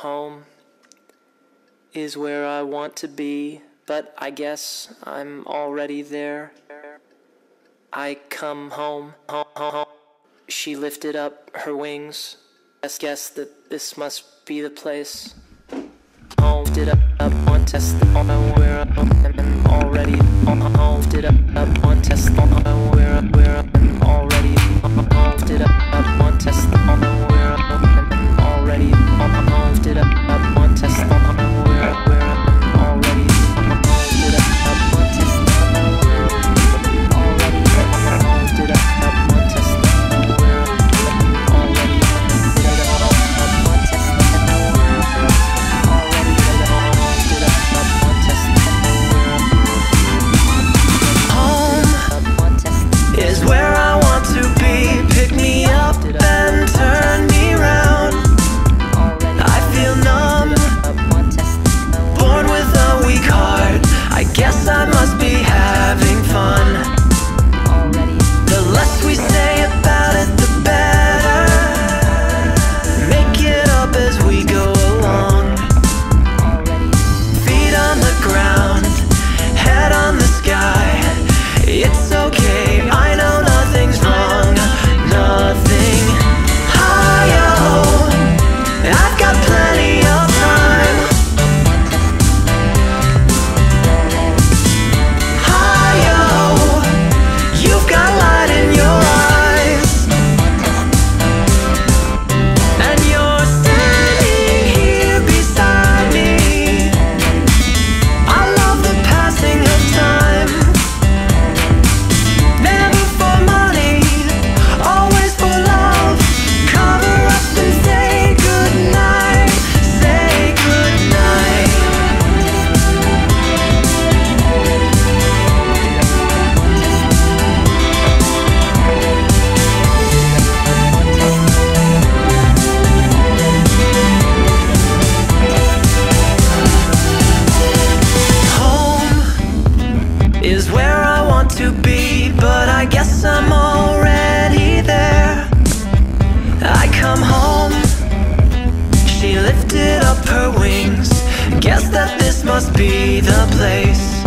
Home is where I want to be, but I guess I'm already there. I come home, home, home. She lifted up her wings. Just guess that this must be the place. Home did up on Tesla, where I'm already. Home did up on Tesla, where I'm already. Home did up on Tesla, where I'm already. Home did up on Tesla, where I'm already. Home did up on Tesla. Be the place.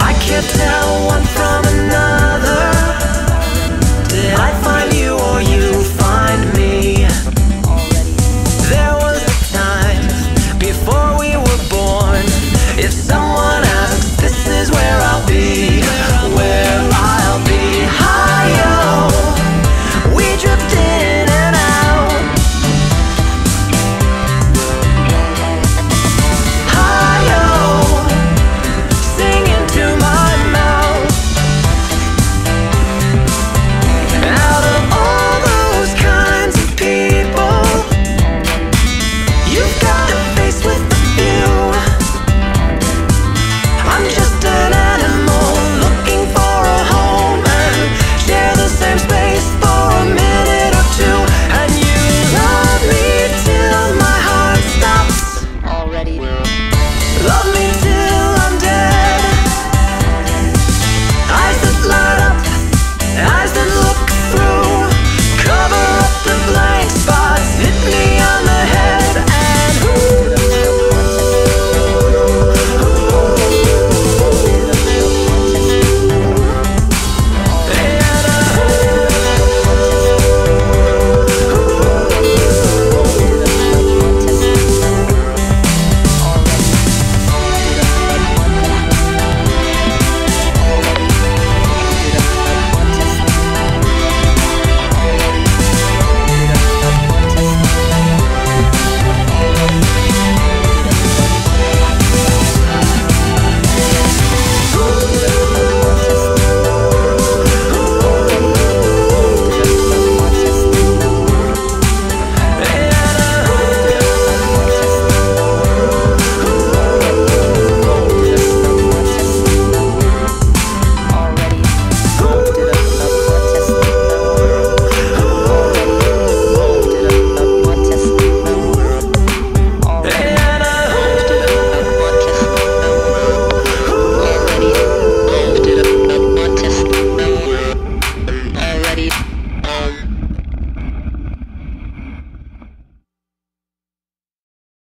I can't tell one from another.